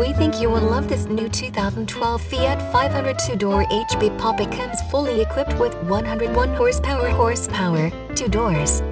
We think you will love this new 2012 Fiat 500 2-door HB Pop. It comes fully equipped with 101 horsepower, 2 doors,